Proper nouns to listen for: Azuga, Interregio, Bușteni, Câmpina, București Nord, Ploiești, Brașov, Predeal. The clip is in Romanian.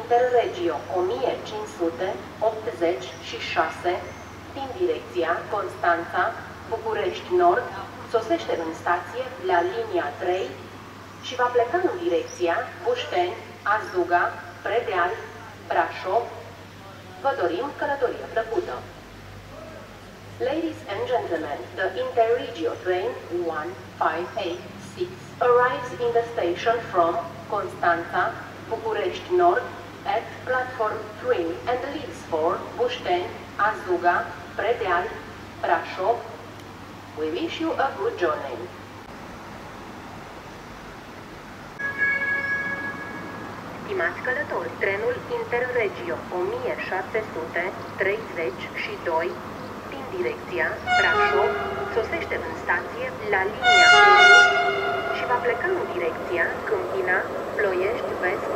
Interregio 1586 din direcția Constanța, București Nord, sosește în stație la linia 3 și va pleca în direcția Bușteni, Azuga, Predeal, Brașov. Vă dorim călătorie plăcută! Ladies and gentlemen, the Interregio train 1586 arrives in the station from Constanța, București Nord at platform 3 and leaves for Bușteni, Azuga, Predeal, Brașov. We wish you a good journey. Stimați călători, trenul Interregio 1732 din direcția Brașov sosește în stație la linia 1 și va pleca în direcția Câmpina, Ploiești, Vest,